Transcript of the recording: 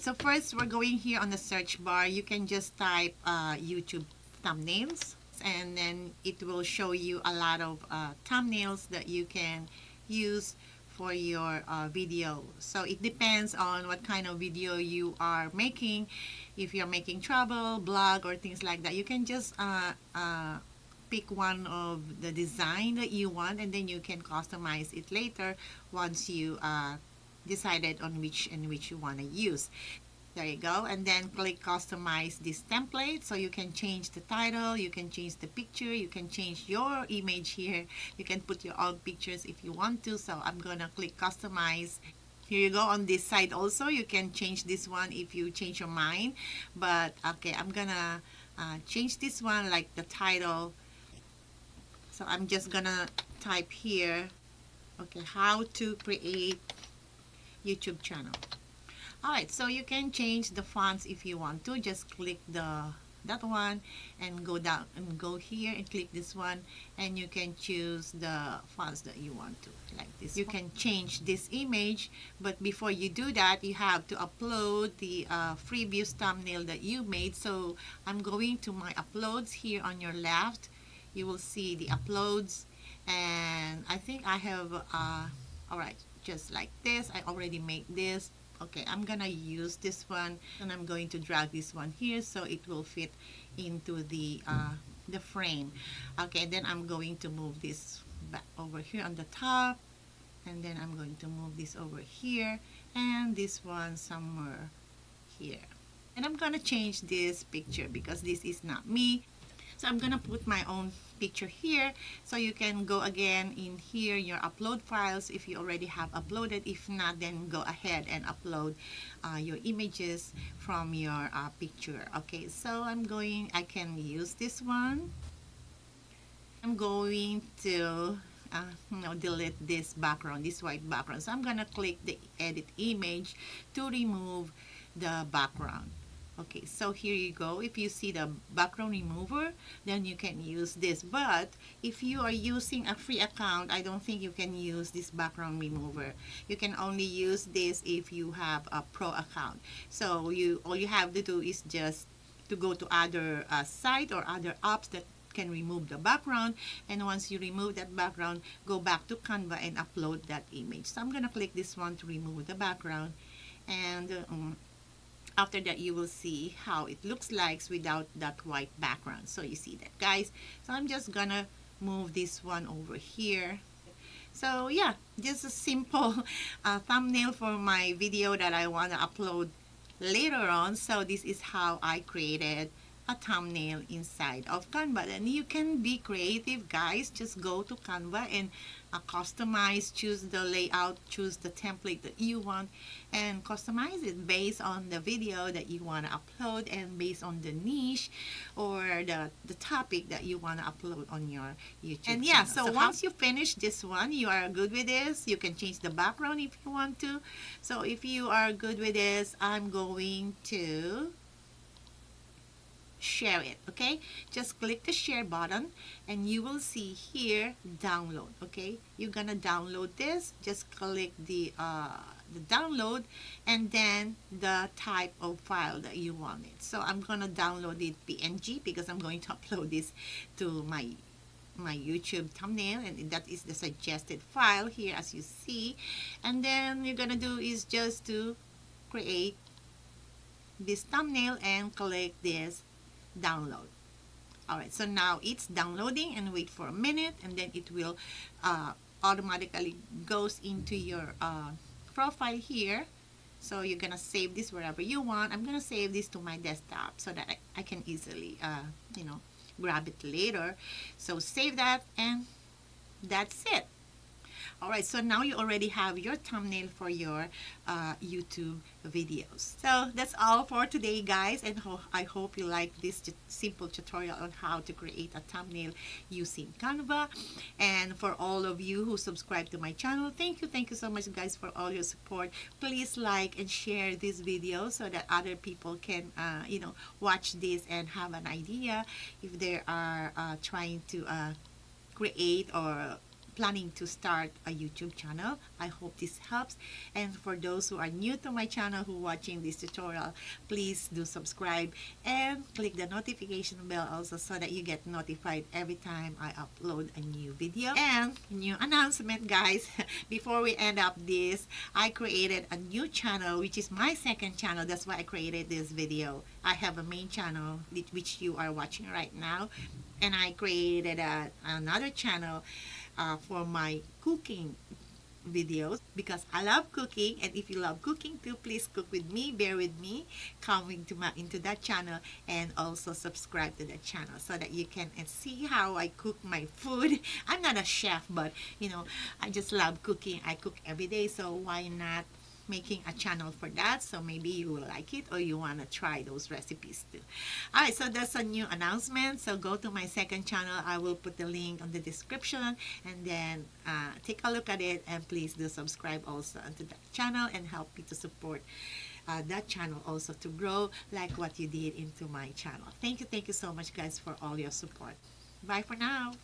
so first we're going here on the search bar. You can just type YouTube thumbnails, and then it will show you a lot of thumbnails that you can use for your video. So it depends on what kind of video you are making. If you're making travel, blog, or things like that, you can just pick one of the design that you want, and then you can customize it later once you decided on which you want to use. There you go, and then click customize this template. So you can change the title, you can change the picture, you can change your image here, you can put your own pictures if you want to. So I'm gonna click customize. Here you go. On this side also, you can change this one if you change your mind, but okay, I'm gonna change this one, like the title. So I'm just gonna type here, okay, how to create YouTube channel. Alright, so you can change the fonts if you want to. Just click that one and go down and go here and click this one, and you can choose the fonts that you want to, like this. You can change this image, but before you do that, you have to upload the previous thumbnail that you made. So I'm going to my uploads. Here on your left, you will see the uploads, and I think I have alright, just like this. I already made this. Okay, I'm gonna use this one, and I'm going to drag this one here so it will fit into the frame. Okay, then I'm going to move this back over here on the top, and then I'm going to move this over here, and this one somewhere here. And I'm gonna change this picture because this is not me. So I'm gonna put my own picture here. So you can go again in here, your upload files, if you already have uploaded. If not, then go ahead and upload your images from your picture. Okay, so I can use this one. I'm going to delete this background, this white background. So I'm gonna click the edit image to remove the background. Okay, so here you go. If you see the background remover, then you can use this. But if you are using a free account, I don't think you can use this background remover. You can only use this if you have a pro account. So all you have to do is just to go to other site or other apps that can remove the background, and once you remove that background, go back to Canva and upload that image. So I'm gonna click this one to remove the background, and after that, you will see how it looks like without that white background. So you see that, guys. So I'm just gonna move this one over here. So yeah, just a simple thumbnail for my video that I want to upload later on. So this is how I created a thumbnail inside of Canva. And you can be creative, guys. Just go to Canva and customize, choose the layout, choose the template that you want, and customize it based on the video that you want to upload and based on the niche or the topic that you want to upload on your YouTube and channel. Yeah, so once you finish this one, you are good with this. You can change the background if you want to. So if you are good with this, I'm going to share it. Okay, just click the share button, and you will see here download. Okay, you're gonna download this. Just click the download, and then the type of file that you want it. So I'm gonna download it PNG because I'm going to upload this to my YouTube thumbnail, and that is the suggested file here, as you see. And then you're gonna do is just to create this thumbnail and click this download. Alright, so now it's downloading, and wait for a minute, and then it will automatically goes into your profile here. So you're gonna save this wherever you want. I'm gonna save this to my desktop so that I can easily you know, grab it later. So save that, and that's it. Alright, so now you already have your thumbnail for your YouTube videos. So that's all for today, guys, and I hope you like this simple tutorial on how to create a thumbnail using Canva. And for all of you who subscribe to my channel, thank you so much, guys, for all your support. Please like and share this video so that other people can you know, watch this and have an idea if they are trying to create or planning to start a YouTube channel. I hope this helps, and for those who are new to my channel who are watching this tutorial, please do subscribe and click the notification bell also, so that you get notified every time I upload a new video. And new announcement, guys, before we end up this, I created a new channel, which is my second channel. That's why I created this video. I have a main channel which you are watching right now, and I created another channel for my cooking videos, because I love cooking. And if you love cooking too, please cook with me, bear with me, come into that channel, and also subscribe to that channel so that you can see how I cook my food. I'm not a chef, but you know, I just love cooking. I cook every day, so why not making a channel for that? So maybe you will like it, or you want to try those recipes too. All right, so that's a new announcement. So go to my second channel. I will put the link on the description, and then take a look at it, and please do subscribe also to that channel, and help me to support that channel also to grow like what you did into my channel. Thank you so much, guys, for all your support. Bye for now.